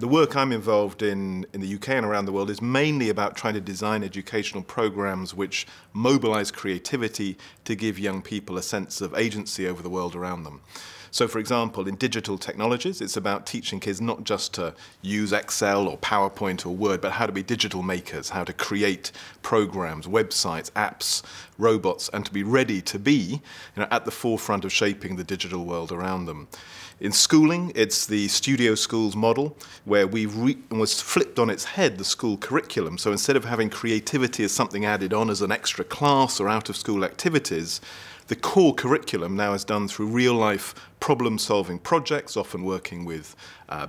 The work I'm involved in the UK and around the world is mainly about trying to design educational programs which mobilize creativity to give young people a sense of agency over the world around them. So, for example, in digital technologies, it's about teaching kids not just to use Excel or PowerPoint or Word, but how to be digital makers, how to create programs, websites, apps, robots, and to be ready to be, at the forefront of shaping the digital world around them. In schooling, it's the studio schools model, where we've almost flipped on its head the school curriculum. So instead of having creativity as something added on as an extra class or out-of-school activities, the core curriculum now is done through real-life problem-solving projects, often working with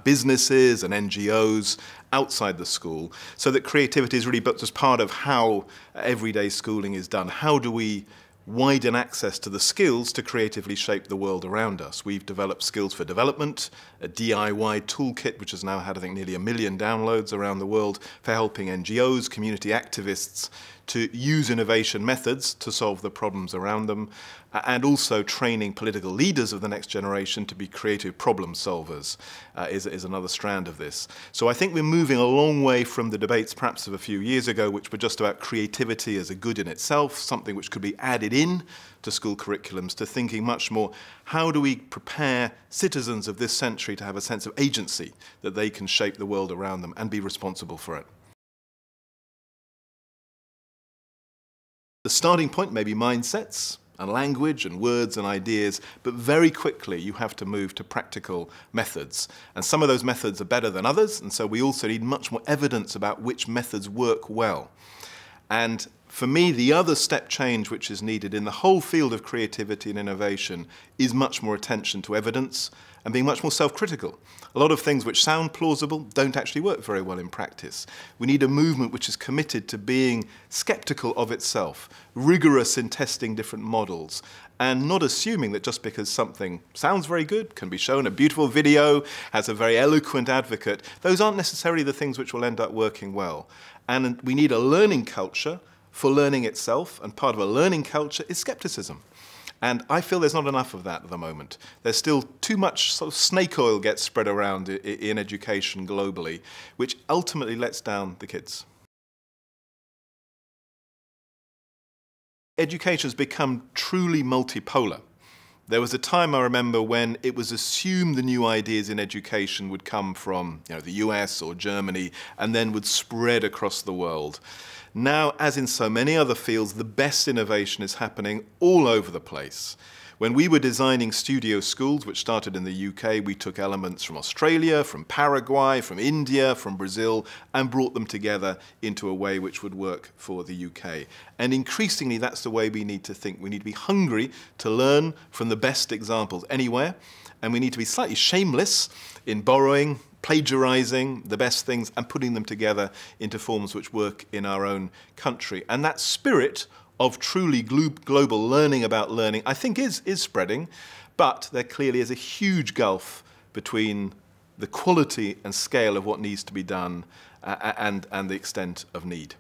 businesses and NGOs outside the school, so that creativity is really just part of how everyday schooling is done. How do we widen access to the skills to creatively shape the world around us? We've developed Skills for Development, a DIY toolkit which has now had, I think, nearly 1 million downloads around the world for helping NGOs, community activists to use innovation methods to solve the problems around them, and also training political leaders of the next generation to be creative problem solvers is another strand of this. So I think we're moving a long way from the debates perhaps of a few years ago, which were just about creativity as a good in itself, something which could be added in to school curriculums, to thinking much more, how do we prepare citizens of this century to have a sense of agency that they can shape the world around them and be responsible for it? The starting point may be mindsets and language and words and ideas, but very quickly you have to move to practical methods. And some of those methods are better than others, and so we also need much more evidence about which methods work well. And for me, the other step change which is needed in the whole field of creativity and innovation is much more attention to evidence and being much more self-critical. A lot of things which sound plausible don't actually work very well in practice. We need a movement which is committed to being skeptical of itself, rigorous in testing different models, and not assuming that just because something sounds very good, can be shown a beautiful video, has a very eloquent advocate, those aren't necessarily the things which will end up working well. And we need a learning culture for learning itself, and part of a learning culture is skepticism. And I feel there's not enough of that at the moment. There's still too much sort of snake oil gets spread around in education globally, which ultimately lets down the kids. Education has become truly multipolar. There was a time, I remember, when it was assumed the new ideas in education would come from the US or Germany and then would spread across the world. Now, as in so many other fields, the best innovation is happening all over the place. When we were designing studio schools, which started in the UK, we took elements from Australia, from Paraguay, from India, from Brazil, and brought them together into a way which would work for the UK. And increasingly, that's the way we need to think. We need to be hungry to learn from the best examples anywhere, and we need to be slightly shameless in borrowing, plagiarizing the best things and putting them together into forms which work in our own country. And that spirit of truly global learning about learning, I think is spreading, but there clearly is a huge gulf between the quality and scale of what needs to be done and the extent of need.